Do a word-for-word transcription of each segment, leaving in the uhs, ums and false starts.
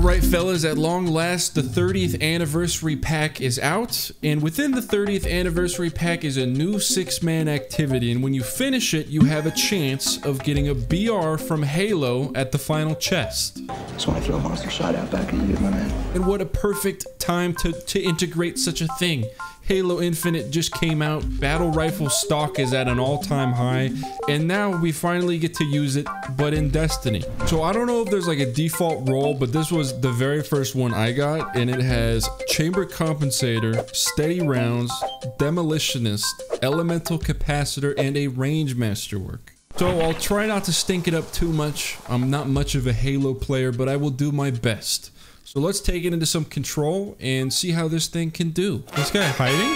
Alright fellas, at long last, the thirtieth anniversary pack is out, and within the thirtieth anniversary pack is a new six man activity, and when you finish it, you have a chance of getting a B R from Halo at the final chest. Just want to throw a monster shot out back in the my man. And what a perfect time to, to integrate such a thing. Halo Infinite just came out, Battle Rifle stock is at an all-time high, and now we finally get to use it, but in Destiny. So I don't know if there's like a default role, but this was the very first one I got, and it has Chamber Compensator, Steady Rounds, Demolitionist, Elemental Capacitor, and a Range Masterwork. So I'll try not to stink it up too much. I'm not much of a Halo player, but I will do my best. So let's take it into some control and see how this thing can do. This guy hiding?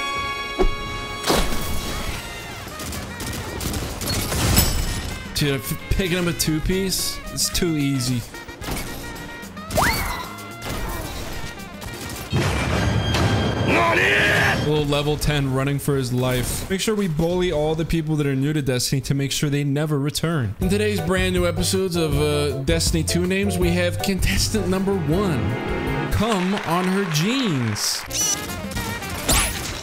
Dude, I'm picking up a two-piece. It's too easy. Not it! Little level ten running for his life. Make sure we bully all the people that are new to Destiny to make sure they never return. In today's brand new episodes of uh, Destiny two names, we have contestant number one. Come on her jeans.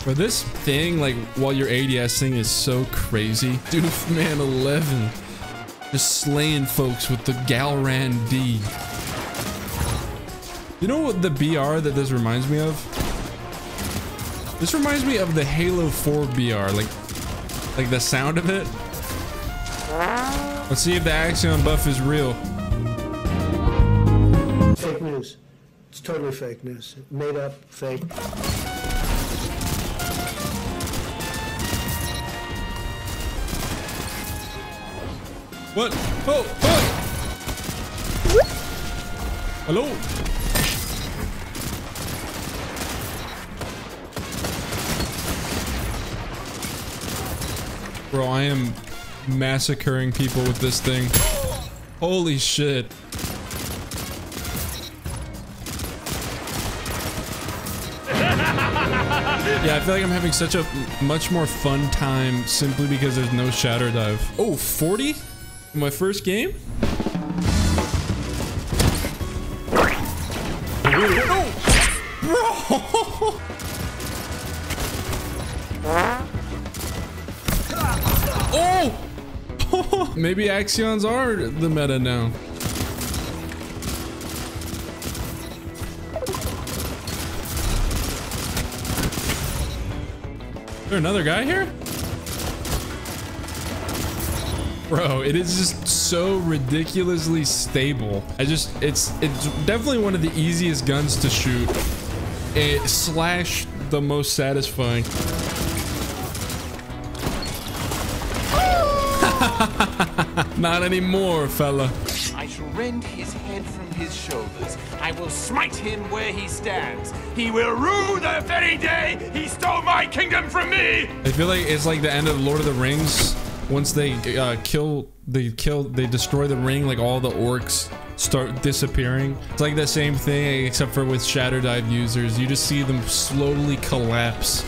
Bro, this thing, like, while you're ADSing is so crazy. Doof Man eleven. Just slaying folks with the Galran D. You know what the B R that this reminds me of? This reminds me of the Halo four B R, like, like the sound of it. Let's see if the Axion buff is real. Fake news. It's totally fake news. Made up, fake. What? Oh, oh! Hello? Bro, I am massacring people with this thing. Holy shit. Yeah, I feel like I'm having such a much more fun time simply because there's no Shatterdive. Oh, forty? In my first game? Bro! Oh! Maybe Axions are the meta now. Is there another guy here? Bro, it is just so ridiculously stable. I just, it's, it's definitely one of the easiest guns to shoot. It slash the most satisfying. Not anymore, fella. I shall rend his head from his shoulders. I will smite him where he stands. He will rue the very day he stole my kingdom from me. I feel like it's like the end of Lord of the Rings. Once they uh, kill, they kill, they destroy the ring. Like all the orcs start disappearing. It's like the same thing, except for with Shatterdive users. You just see them slowly collapse.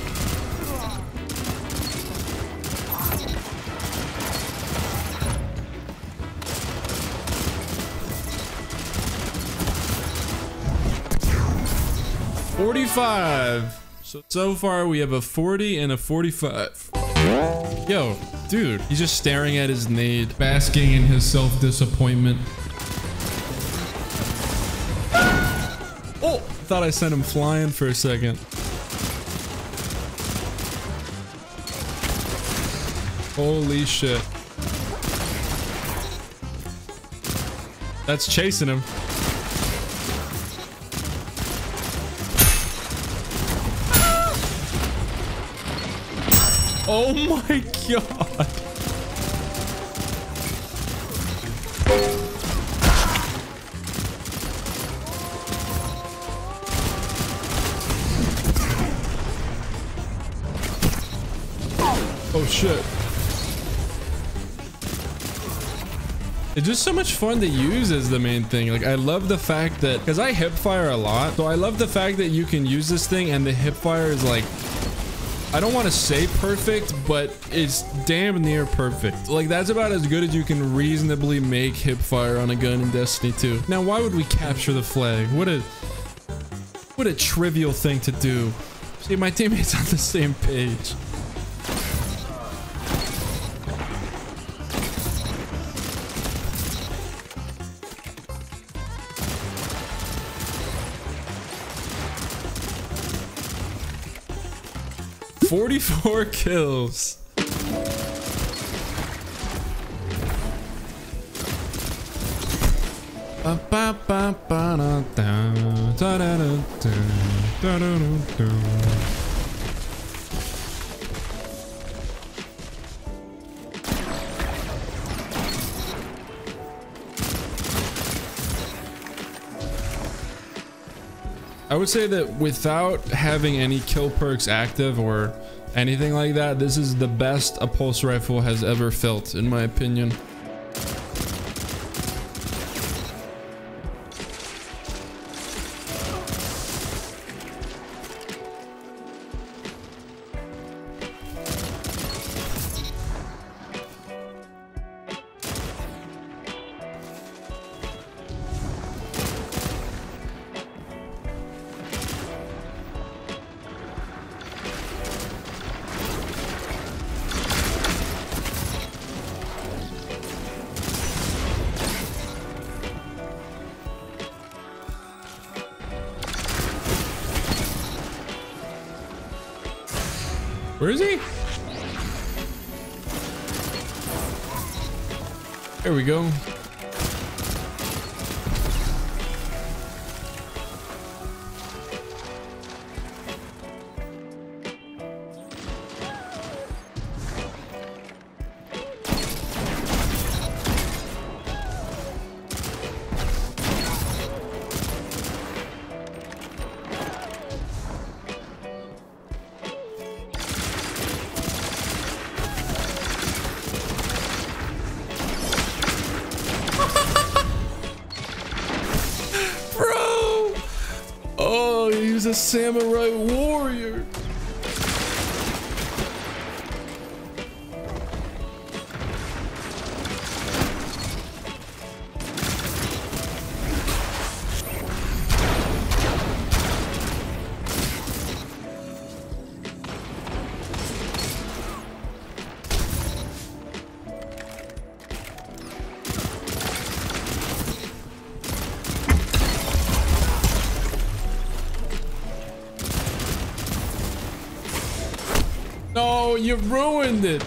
forty-five. So, so far we have a forty and a forty-five. Yo, dude, he's just staring at his nade, basking in his self-disappointment. Oh, thought I sent him flying for a second. Holy shit. That's chasing him. Oh my god! Oh shit. It's just so much fun to use is the main thing. Like, I love the fact that, because I hipfire a lot, so I love the fact that you can use this thing and the hipfire is like I don't want to say perfect, but it's damn near perfect. Like, that's about as good as you can reasonably make hipfire on a gun in Destiny two. Now, why would we capture the flag? What a... What a trivial thing to do. See, my teammates on the same page. forty-four kills. I would say that without having any kill perks active or anything like that, this is the best a pulse rifle has ever felt, in my opinion. Where is he? There we go. A samurai warrior. No, you ruined it.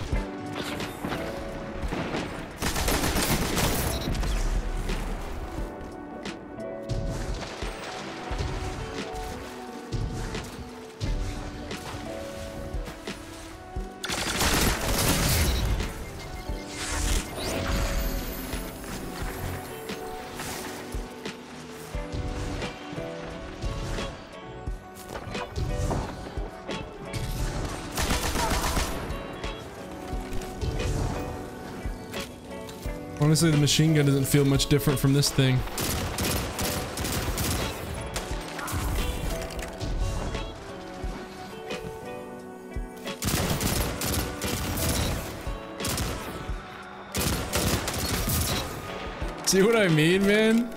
Honestly, the machine gun doesn't feel much different from this thing. See what I mean, man?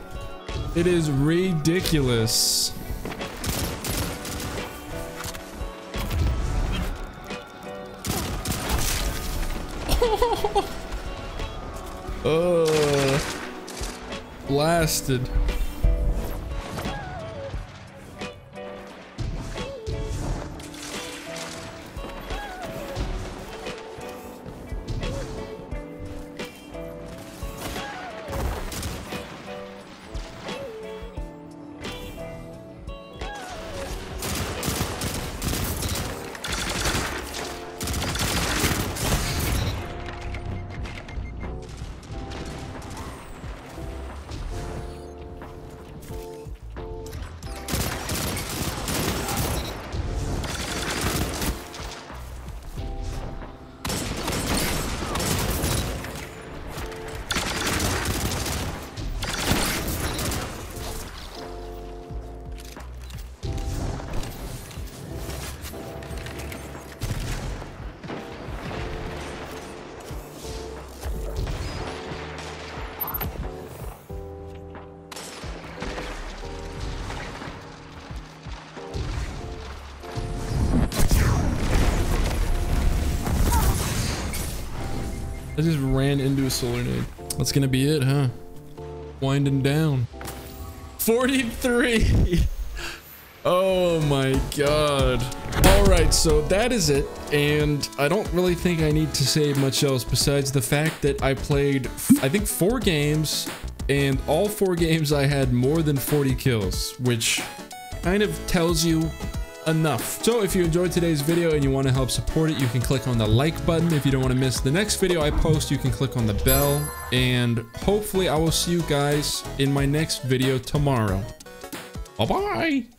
It is ridiculous. Oh, blasted. I just ran into a solar nade. That's gonna be it, huh? Winding down. forty-three. Oh my god. All right, so that is it, and I don't really think I need to say much else besides the fact that I played I think four games, and all four games I had more than forty kills, which kind of tells you enough. So if you enjoyed today's video and you want to help support it, you can click on the like button. If you don't want to miss the next video I post, you can click on the bell, and hopefully I will see you guys in my next video tomorrow. Bye-bye.